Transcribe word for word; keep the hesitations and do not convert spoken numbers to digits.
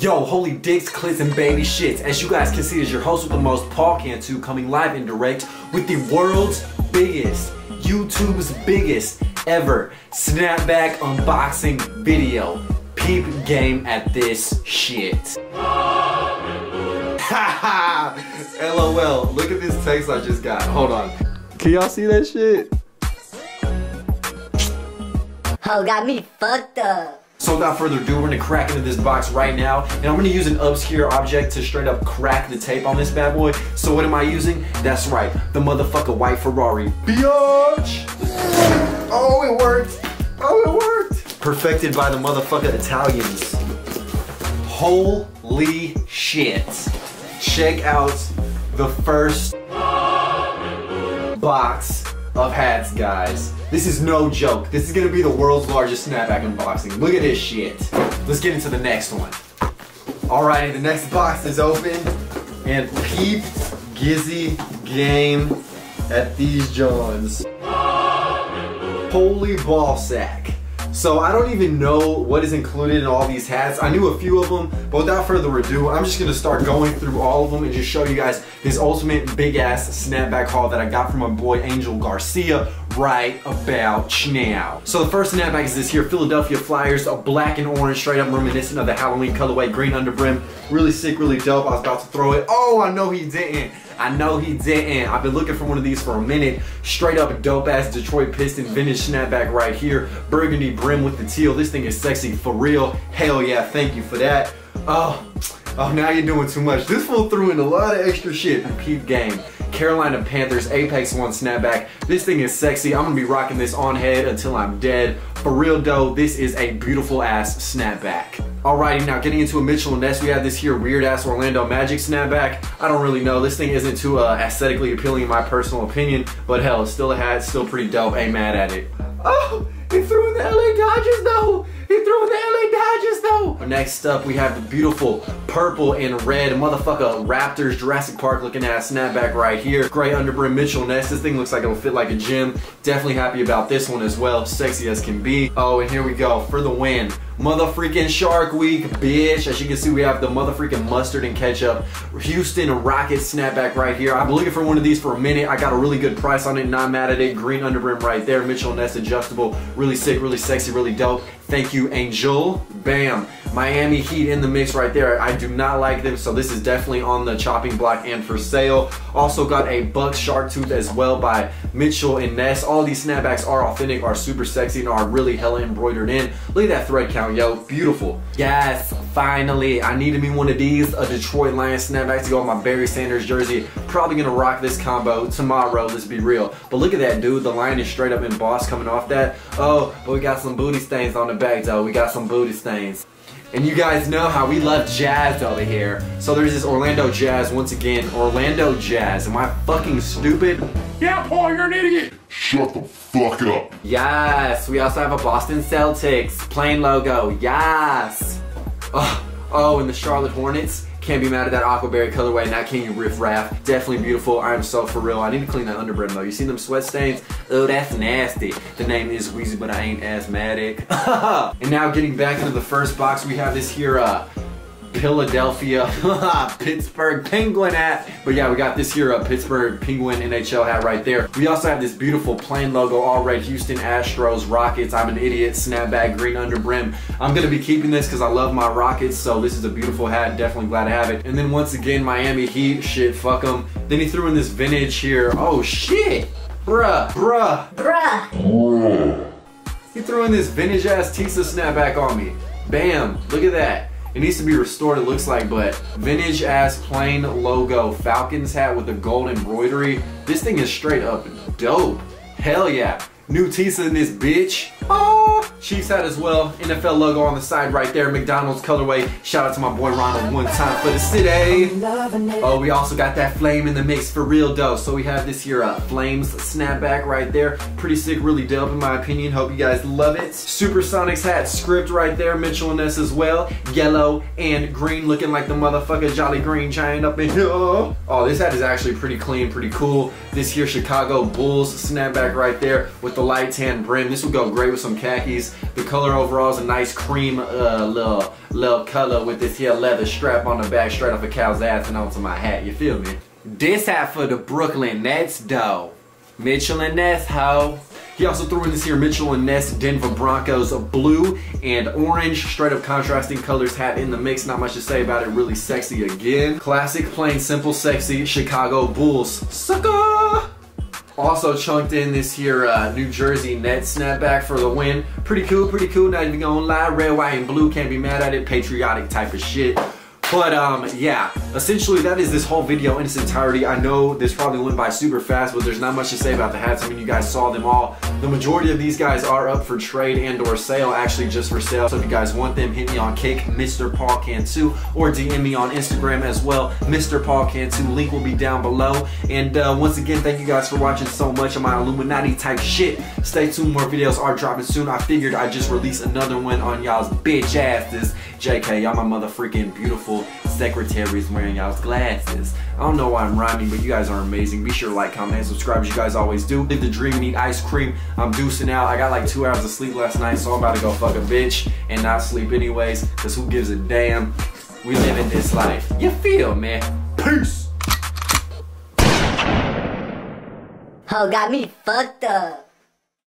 Yo, holy dicks, clits, and baby shits. As you guys can see, is your host with the most, Paul Cantu, coming live and direct with the world's biggest, YouTube's biggest ever snapback unboxing video. Peep game at this shit. Haha, LOL, look at this text I just got. Hold on. Can y'all see that shit? Ho got me fucked up. So without further ado, we're gonna crack into this box right now, and I'm gonna use an obscure object to straight up crack the tape on this bad boy. So what am I using? That's right, the motherfucking white Ferrari, biatch! Oh, it worked! Oh, it worked! Perfected by the motherfucking Italians. Holy shit! Check out the first box of hats, guys. This is no joke. This is gonna be the world's largest snapback unboxing. Look at this shit. Let's get into the next one. Alrighty, the next box is open, and peep gizzy game at these Johns. Holy ball sack. So I don't even know what is included in all these hats. I knew a few of them, but without further ado, I'm just gonna start going through all of them and just show you guys this ultimate big ass snapback haul that I got from my boy Angel Garcia right about now. So the first snapback is this here, Philadelphia Flyers, a black and orange, straight up reminiscent of the Halloween colorway, green underbrim. Really sick, really dope. I was about to throw it. Oh, I know he didn't. I know he didn't. I've been looking for one of these for a minute. Straight up dope ass Detroit Piston vintage snapback right here. Burgundy brim with the teal. This thing is sexy for real. Hell yeah, thank you for that. Oh, oh, now you're doing too much. This fool threw in a lot of extra shit. Peep game. Carolina Panthers Apex One snapback. This thing is sexy. I'm gonna be rocking this on head until I'm dead. For real though, this is a beautiful ass snapback. Alrighty, now getting into a Mitchell and Ness, we have this here weird ass Orlando Magic snapback. I don't really know, this thing isn't too uh, aesthetically appealing in my personal opinion, but hell, it's still a hat, still pretty dope, ain't mad at it. Oh, he threw in the L A Dodgers though! He threw in the L A Dodgers though! Next up, we have the beautiful purple and red motherfucker Raptors Jurassic Park looking ass snapback right here. Gray underbrim Mitchell Ness. This thing looks like it'll fit like a gym. Definitely happy about this one as well. Sexy as can be. Oh, and here we go for the win. Motherfreaking Shark Week, bitch. As you can see, we have the motherfreaking mustard and ketchup Houston Rockets snapback right here. I've been looking for one of these for a minute. I got a really good price on it, not mad at it. Green underbrim right there. Mitchell Ness adjustable. Really sick, really sexy, really dope. Thank you, Angel. Bam. Miami Heat in the mix right there. I do not like them, so this is definitely on the chopping block and for sale. Also got a Buck Shark Tooth as well by Mitchell and Ness. All these snapbacks are authentic, are super sexy, and are really hella embroidered in. Look at that thread count, yo. Beautiful. Yes, finally. I needed me one of these, a Detroit Lions snapback to go on my Barry Sanders jersey. Probably gonna rock this combo tomorrow, let's be real. But look at that, dude. The line is straight up embossed coming off that. Oh, but we got some booty stains on the back, though. We got some booty stains. And you guys know how we love Jazz over here. So there's this Orlando Jazz once again. Orlando Jazz. Am I fucking stupid? Yeah, Paul, you're an idiot. Shut the fuck up. Yes. We also have a Boston Celtics plain logo. Yes. Oh, oh, and the Charlotte Hornets. Can't be mad at that aquaberry colorway. Now can you riff raff? Definitely beautiful. I am so for real. I need to clean that underbrim though. You see them sweat stains? Oh, that's nasty. The name is Wheezy, but I ain't asthmatic. And now getting back into the first box, we have this here uh, Philadelphia Pittsburgh Penguin hat. But yeah, we got this here uh, Pittsburgh Penguin N H L hat right there. We also have this beautiful plain logo, all red Houston Astros Rockets. I'm an idiot. Snapback green underbrim. I'm gonna be keeping this because I love my Rockets, so this is a beautiful hat. Definitely glad to have it. And then once again, Miami Heat. Shit, fuck them. Then he threw in this vintage here. Oh shit. Bruh, bruh, bruh. He threw in this vintage ass Tisa snapback on me. Bam, look at that. It needs to be restored, it looks like, but vintage ass plain logo Falcons hat with a gold embroidery. This thing is straight up dope. Hell yeah. New Tisa in this bitch. Oh, Chiefs hat as well. N F L logo on the side right there. McDonald's colorway. Shout out to my boy Ronald one time for the city. Oh, we also got that flame in the mix for real though. So we have this here uh, Flames snapback right there. Pretty sick, really dope in my opinion. Hope you guys love it. Supersonics hat script right there. Mitchell and Ness as well. Yellow and green, looking like the motherfucker Jolly Green Giant up in here. Oh, this hat is actually pretty clean, pretty cool. This here Chicago Bulls snapback right there with the the light tan brim. This would go great with some khakis. The color overall is a nice cream uh, little, little color with this here leather strap on the back straight off a cow's ass and onto my hat, you feel me? This hat for the Brooklyn Nets, though. Mitchell and Ness, ho. He also threw in this here Mitchell and Ness Denver Broncos blue and orange, straight up contrasting colors hat in the mix. Not much to say about it, really sexy again. Classic, plain, simple, sexy Chicago Bulls. Sucker! Also chunked in this here uh, New Jersey Nets snapback for the win. Pretty cool, pretty cool, not even gonna lie. Red, white, and blue, can't be mad at it. Patriotic type of shit. But um, yeah, essentially that is this whole video in its entirety. I know this probably went by super fast, but there's not much to say about the hats. I mean, you guys saw them all. The majority of these guys are up for trade and or sale, actually just for sale. So if you guys want them, hit me on Kick, Mister Paul Cantu, or D M me on Instagram as well, Mister Paul Cantu. Link will be down below. And uh, once again, thank you guys for watching so much of my Illuminati type shit. Stay tuned, more videos are dropping soon. I figured I'd just release another one on y'all's bitch asses. J K, y'all my motherfreaking beautiful secretaries wearing y'all's glasses. I don't know why I'm rhyming, but you guys are amazing. Be sure to like, comment, and subscribe as you guys always do. Live the dream and eat ice cream. I'm deucing out. I got like two hours of sleep last night, so I'm about to go fuck a bitch and not sleep anyways, because who gives a damn? We living this life. You feel, man? Peace! Oh, got me fucked up.